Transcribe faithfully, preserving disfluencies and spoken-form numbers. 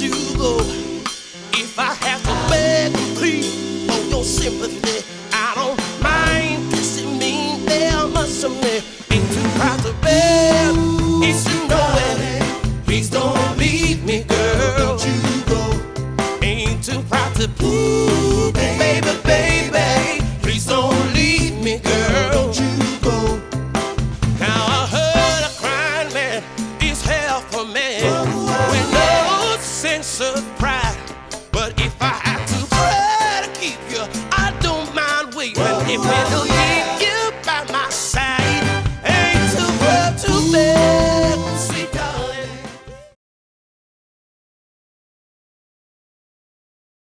to go. If I have to beg and plead for your sympathy, I don't mind. Does it mean there must have been? Ain't too proud to bear. It's to know it. Please don't leave me, girl. Don't you go. Ain't too proud to plead.